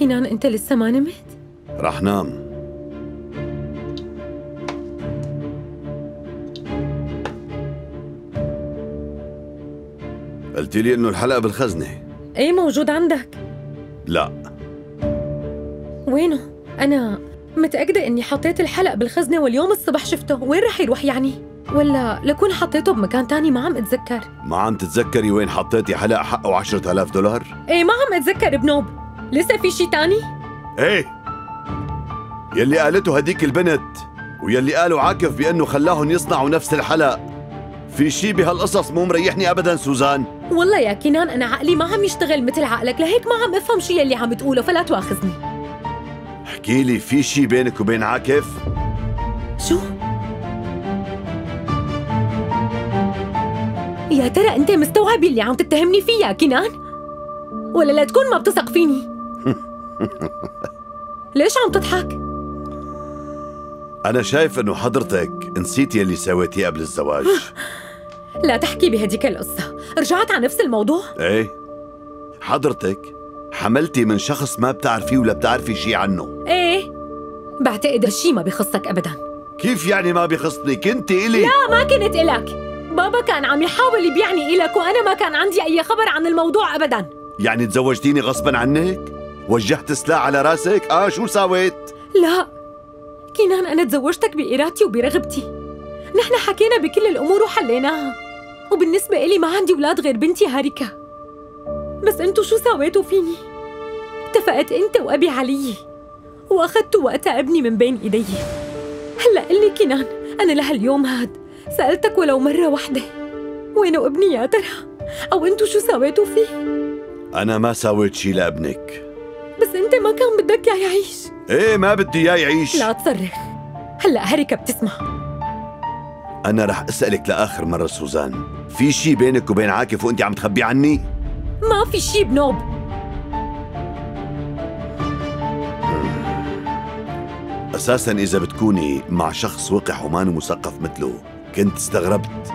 كنان، أنت لسه ما نمت؟ راح نام. قلتي لي إنه الحلقة بالخزنة. إيه موجود عندك؟ لا. وينه؟ أنا متأكدة إني حطيت الحلق بالخزنة واليوم الصبح شفته، وين رح يروح يعني؟ ولا لكون حطيته بمكان تاني ما عم أتذكر. ما عم تتذكري وين حطيتي حلق حقه 10,000 دولار؟ إيه ما عم أتذكر بنوب، لسه في شي تاني؟ إيه يلي قالته هديك البنت ويلي قالوا عاكف بأنه خلاهم يصنعوا نفس الحلق، في شي بهالقصص مو مريحني أبداً سوزان. والله يا كنان أنا عقلي ما عم يشتغل مثل عقلك، لهيك ما عم أفهم شي يلي عم تقوله، فلا تواخذني. احكي لي، في شي بينك وبين عاكف؟ شو؟ يا ترى انت مستوعب اللي عم تتهمني فيه يا كنان؟ ولا لا تكون ما بتثق فيني؟ ليش عم تضحك؟ أنا شايف إنه حضرتك نسيتي اللي سويتيه قبل الزواج. لا تحكي بهديك القصة، رجعت على نفس الموضوع؟ إيه حضرتك حملتي من شخص ما بتعرفيه ولا بتعرفي شي عنه. ايه بعتقد هالشي ما بخصك ابدا. كيف يعني ما بخصني؟ كنت الي؟ لا ما كنت الك، بابا كان عم يحاول يبيعني الك وانا ما كان عندي اي خبر عن الموضوع ابدا. يعني تزوجتيني غصبا عنك؟ وجهت سلاح على راسك؟ اه شو سويت؟ لا كنان انا تزوجتك بارادتي وبرغبتي، نحن حكينا بكل الامور وحليناها، وبالنسبه الي ما عندي اولاد غير بنتي هاريكا. بس انتو شو سويتوا فيني؟ اتفقت انت وابي علي واخذتوا وقتها ابني من بين ايدي. هلا قلي كنان، انا لهاليوم هاد سالتك ولو مره واحده وينو ابني يا ترى؟ او انتو شو سويتوا فيه؟ انا ما سويت شي لابنك. بس انت ما كان بدك اياه يعيش. ايه ما بدي اياه يعيش. لا تصرخ، هلا هركه بتسمع. انا رح اسالك لاخر مره سوزان، في شي بينك وبين عاكف وانت عم تخبي عني؟ ما في شي بنوب. أساساً إذا بتكوني مع شخص وقح ومانو مثقف مثله كنت استغربت.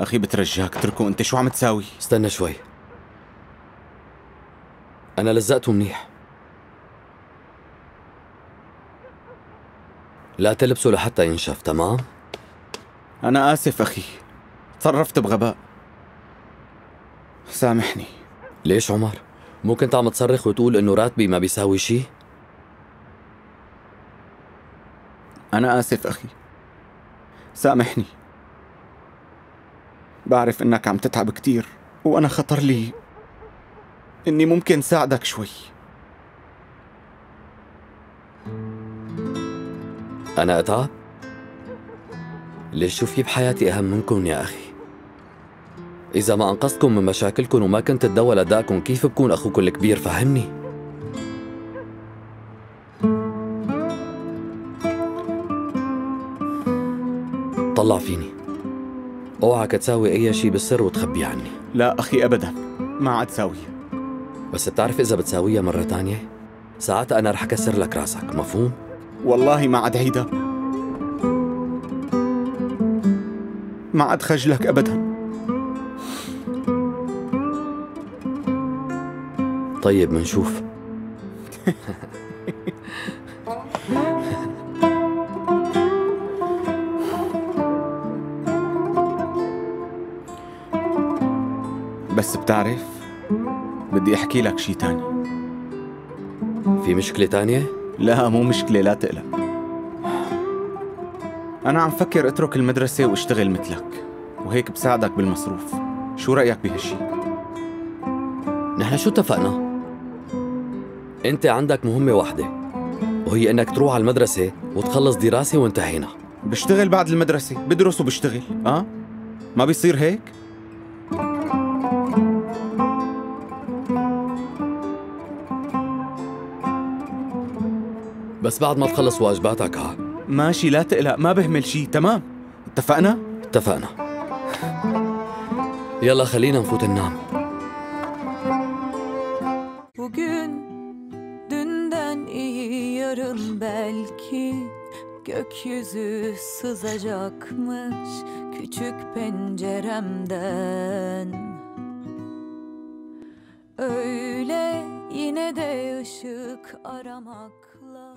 أخي بترجاك اتركه، أنت شو عم تساوي؟ استنى شوي، أنا لزقته منيح. لا تلبسه لحتى ينشف، تمام؟ أنا آسف أخي، تصرفت بغباء، سامحني. ليش عمر؟ مو كنت عم تصرخ وتقول إنه راتبي ما بيساوي شي؟ أنا آسف أخي، سامحني. بعرف إنك عم تتعب كتير وأنا خطر لي إني ممكن ساعدك شوي. أنا أتعب؟ ليش؟ شو في بحياتي أهم منكم يا أخي؟ إذا ما أنقذتكم من مشاكلكم وما كنت أتداول أدائكم كيف بكون أخوكم الكبير؟ فهمني. طلع فيني، اوعك تساوي اي شيء بالسر وتخبيه عني. لا اخي ابدا، ما عاد ساويه. بس بتعرف اذا بتساويها مره ثانيه ساعتها انا رح اكسر لك راسك، مفهوم؟ والله ما عاد عيدها، ما عاد خجلك ابدا. طيب منشوف. بس بتعرف بدي احكي لك شي تاني. في مشكلة تانية؟ لا مو مشكلة، لا تقلق. أنا عم فكر اترك المدرسة واشتغل مثلك، وهيك بساعدك بالمصروف، شو رأيك بهالشي؟ نحن شو اتفقنا؟ أنت عندك مهمة واحدة وهي إنك تروح على المدرسة وتخلص دراسة وانتهينا. بشتغل بعد المدرسة، بدرس وبشتغل، أه؟ ما بيصير هيك؟ بس بعد ما تخلص واجباتك. ها ماشي، لا تقلق، ما بهمل شي، تمام؟ اتفقنا؟ اتفقنا. يلا خلينا نفوت ننام. Bugün dünden iyi yarın belki gökyüzü sızacakmış küçük penceremden. Öyle yine de ışık aramakla